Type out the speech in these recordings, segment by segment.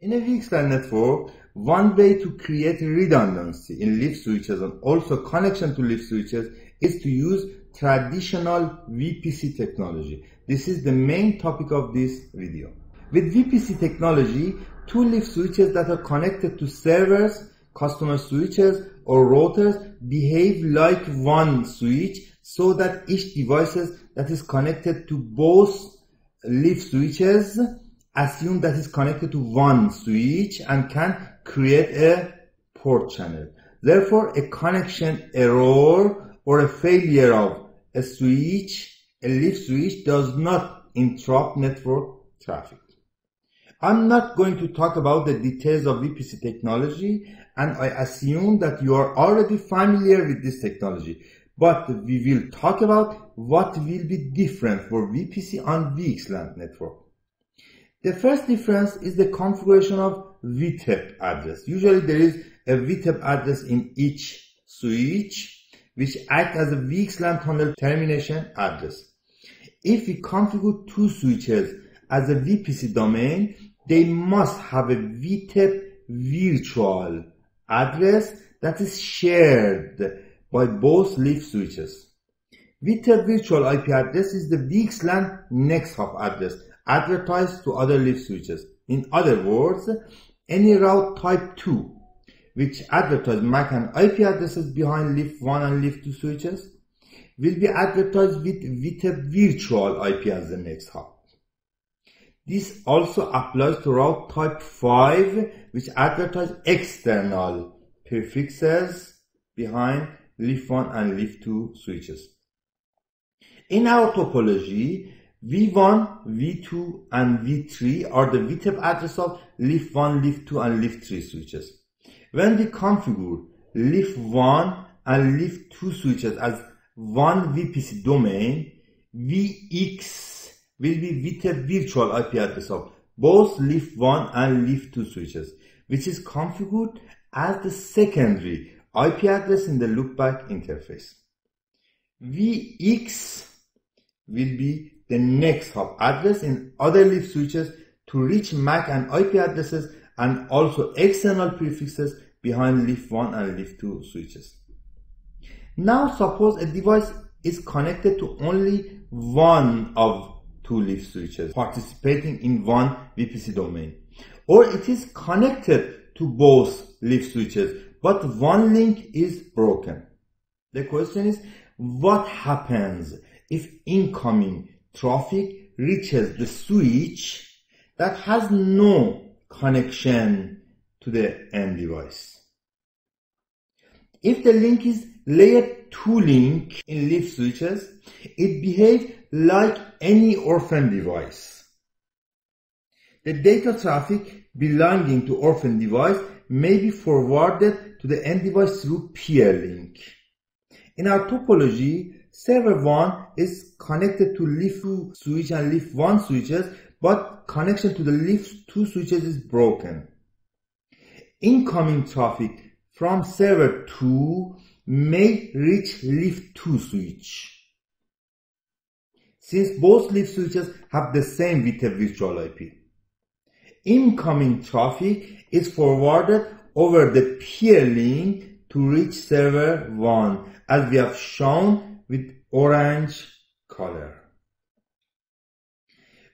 In a VXLAN network, one way to create redundancy in leaf switches and also connection to leaf switches is to use traditional VPC technology. This is the main topic of this video. With VPC technology, two leaf switches that are connected to servers, customer switches or routers behave like one switch so that each device that is connected to both leaf switches assume that is connected to one switch and can create a port channel. Therefore, a connection error or a failure of a switch, a leaf switch, does not interrupt network traffic. I'm not going to talk about the details of VPC technology, and I assume that you are already familiar with this technology, but we will talk about what will be different for VPC on VXLAN network. The first difference is the configuration of VTEP address. Usually there is a VTEP address in each switch, which acts as a VXLAN tunnel termination address. If we configure two switches as a VPC domain, they must have a VTEP virtual address that is shared by both leaf switches. VTEP virtual IP address is the VXLAN next hop address advertised to other leaf switches. In other words, any route type 2, which advertises MAC and IP addresses behind leaf 1 and leaf 2 switches, will be advertised with VTEP virtual IP as the next hop. This also applies to route type 5, which advertises external prefixes behind leaf 1 and leaf 2 switches. In our topology, V1, V2, and V3 are the VTEP address of leaf 1, leaf 2, and leaf 3 switches. When we configure leaf 1 and leaf 2 switches as one VPC domain, VX will be VTEP virtual IP address of both leaf 1 and leaf 2 switches, which is configured as the secondary IP address in the loopback interface. VX will be the next hop address in other leaf switches to reach MAC and IP addresses and also external prefixes behind leaf 1 and leaf 2 switches. Now suppose a device is connected to only one of two leaf switches participating in one VPC domain, or it is connected to both leaf switches but one link is broken. The question is, what happens if incoming traffic reaches the switch that has no connection to the end device? If the link is layer 2 link in leaf switches, it behaves like any orphan device. The data traffic belonging to orphan device may be forwarded to the end device through peer link. In our topology, server 1 is connected to leaf 2 switch and leaf 1 switches, but connection to the leaf 2 switches is broken. Incoming traffic from server 2 may reach leaf 2 switch. Since both leaf switches have the same VTEP virtual IP, incoming traffic is forwarded over the peer link to reach server 1, as we have shown with orange color.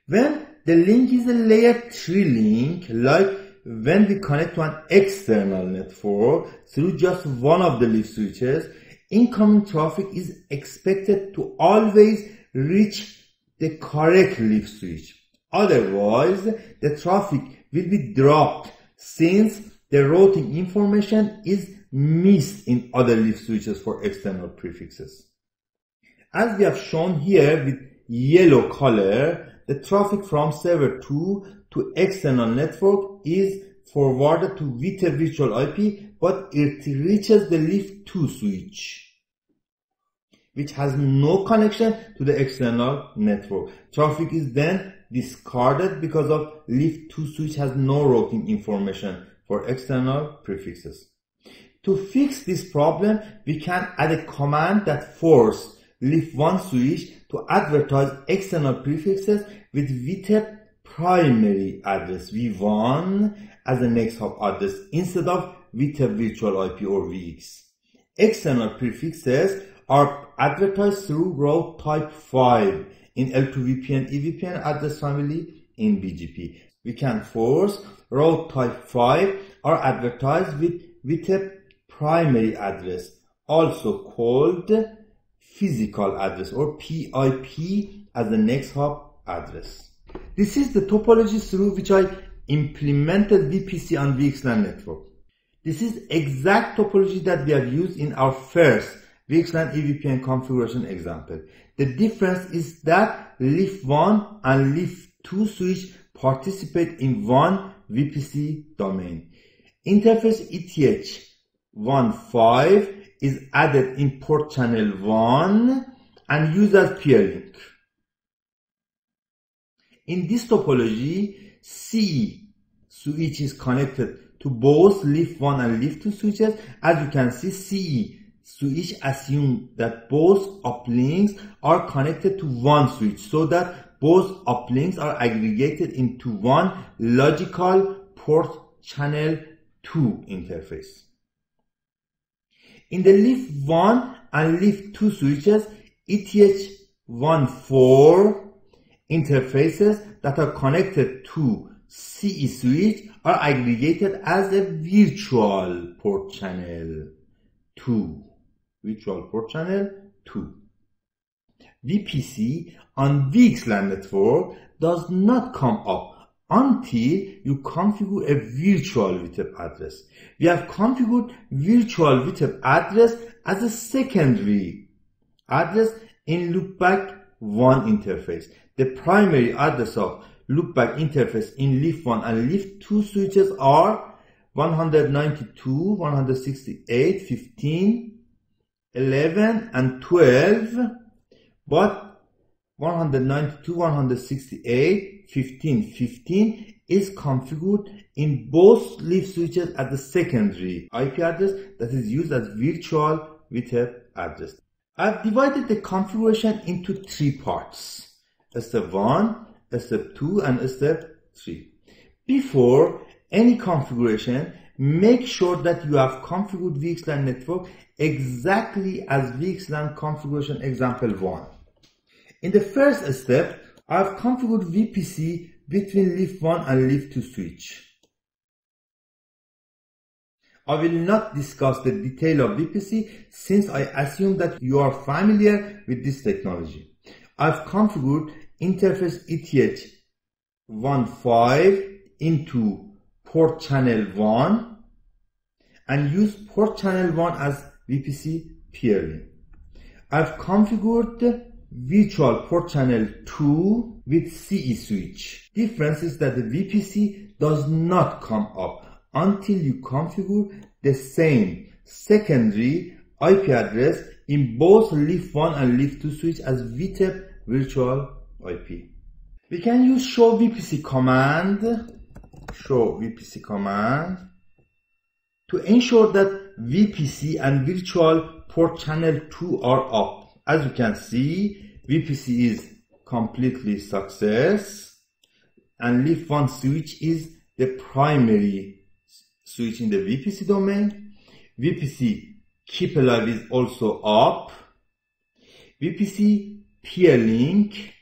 When the link is a layer 3 link, like when we connect to an external network through just one of the leaf switches, incoming traffic is expected to always reach the correct leaf switch. Otherwise, the traffic will be dropped since the routing information is missed in other leaf switches for external prefixes. As we have shown here with yellow color, the traffic from server 2 to external network is forwarded to VTEP virtual IP, but it reaches the leaf 2 switch, which has no connection to the external network. Traffic is then discarded because of leaf 2 switch has no routing information for external prefixes. To fix this problem, we can add a command that forces leaf 1 switch to advertise external prefixes with VTEP primary address V1 as the next hop address instead of VTEP virtual IP or VX. External prefixes are advertised through route type 5 in L2VPN EVPN address family in BGP. We can force route type 5 are advertised with VTEP primary address, also called physical address or PIP as the next hop address. This is the topology through which I implemented VPC on VXLAN network. This is exact topology that we have used in our first VXLAN EVPN configuration example. The difference is that leaf 1 and leaf 2 switch participate in one VPC domain. Interface ETH 1.5 is added in port channel 1 and used as peer link. In this topology, C switch is connected to both leaf 1 and leaf 2 switches. As you can see, CE switch assumes that both uplinks are connected to one switch, so that both uplinks are aggregated into one logical port channel 2 interface. In the leaf 1 and leaf 2 switches, ETH 1.4 interfaces that are connected to CE switch are aggregated as a virtual port channel 2. VPC on VXLAN network does not come up until you configure a virtual VTEP address. We have configured virtual VTEP address as a secondary address in loopback 1 interface. The primary address of loopback interface in leaf 1 and leaf 2 switches are 192, 168, 15, 11 and 12, but 192, 168, 15 is configured in both leaf switches as the secondary IP address that is used as virtual VTEP address. I've divided the configuration into 3 parts: Step 1, Step 2 and Step 3. Before any configuration, make sure that you have configured VXLAN network exactly as VXLAN configuration example 1. In the first step, I have configured VPC between leaf 1 and leaf 2 switch. I will not discuss the detail of VPC since I assume that you are familiar with this technology. I've configured interface ETH 1.5 into port channel 1 and used port channel 1 as VPC peering. I've configured virtual port channel 2 with CE switch. Difference is that the VPC does not come up until you configure the same secondary IP address in both leaf 1 and leaf 2 switch as VTEP virtual IP. We can use show VPC command, to ensure that VPC and virtual port channel 2 are up. As you can see, VPC is completely success and leaf 1 switch is the primary switch in the VPC domain. VPC keep alive is also up. VPC peer link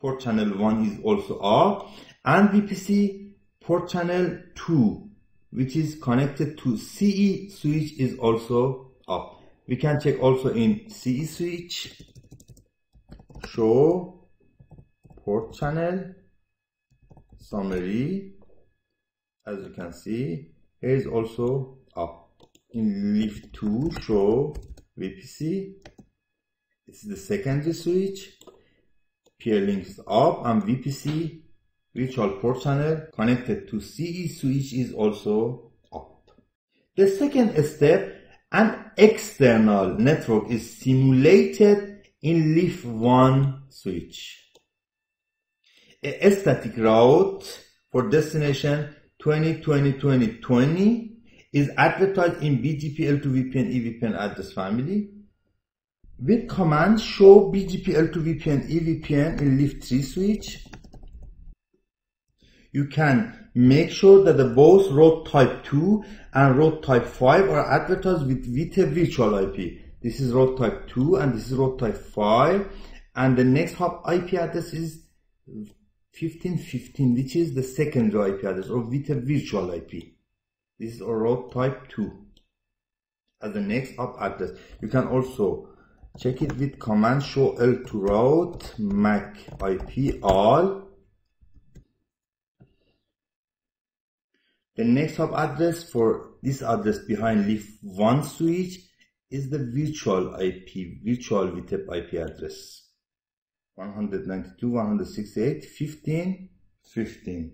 port channel 1 is also up, and VPC port channel 2, which is connected to CE switch, is also up. We can check also in CE switch show port channel summary. As you can see, it is also up. In leaf 2 show VPC, it's the secondary switch, peer links up, and VPC virtual port channel connected to CE switch is also up. The second step, an external network is simulated in leaf 1 switch. A static route for destination 2020 is advertised in BGP L2VPN EVPN address family. With command show BGP L2VPN EVPN in leaf 3 switch, you can make sure that the both route type 2 and route type 5 are advertised with VTEP virtual IP. This is route type 2 and this is route type 5. And the next hop IP address is 1515, which is the secondary IP address or VTEP virtual IP. This is our route type 2. As the next hop address, you can also check it with command show L2 route MAC IP all. The next hop address for this address behind leaf 1 switch is the virtual IP, virtual VTEP IP address 192.168.15.15.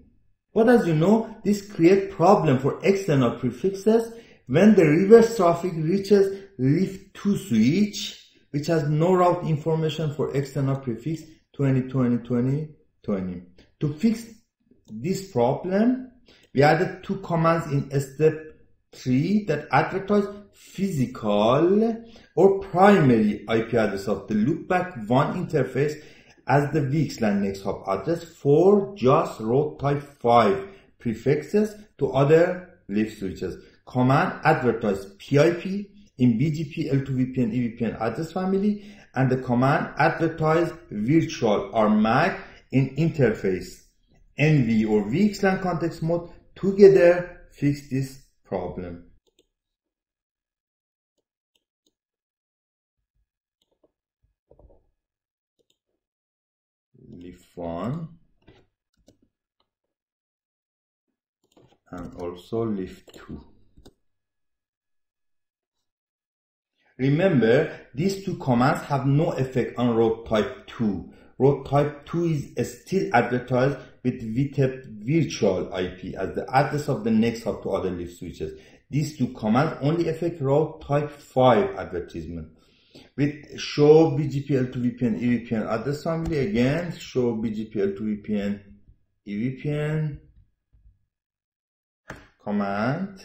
But as you know, this creates problem for external prefixes when the reverse traffic reaches leaf 2 switch, which has no route information for external prefix 20202020. To fix this problem, we added two commands in step 3 that advertise physical or primary IP address of the loopback 1 interface as the VXLAN next hop address for just route type 5 prefixes to other leaf switches. Command advertise PIP in BGP, L2VPN, EVPN address family, and the command advertise virtual or MAC in interface NV or VXLAN context mode together fix this problem. Leaf 1 and also leaf 2. Remember, these two commands have no effect on route type 2. Route type 2 is still advertised with VTEP virtual IP as the address of the next hop to other leaf switches. These two commands only affect route type 5 advertisement. With show BGP L2VPN EVPN address family, again show BGP L2VPN EVPN command.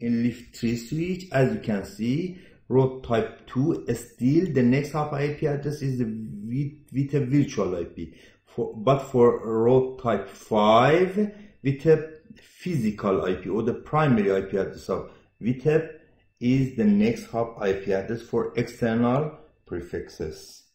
In leaf 3 switch, as you can see, route type 2 is still the next hop IP address is the VTEP virtual IP. But for route type 5, VTEP physical IP or the primary IP address of VTEP is the next hop IP address for external prefixes.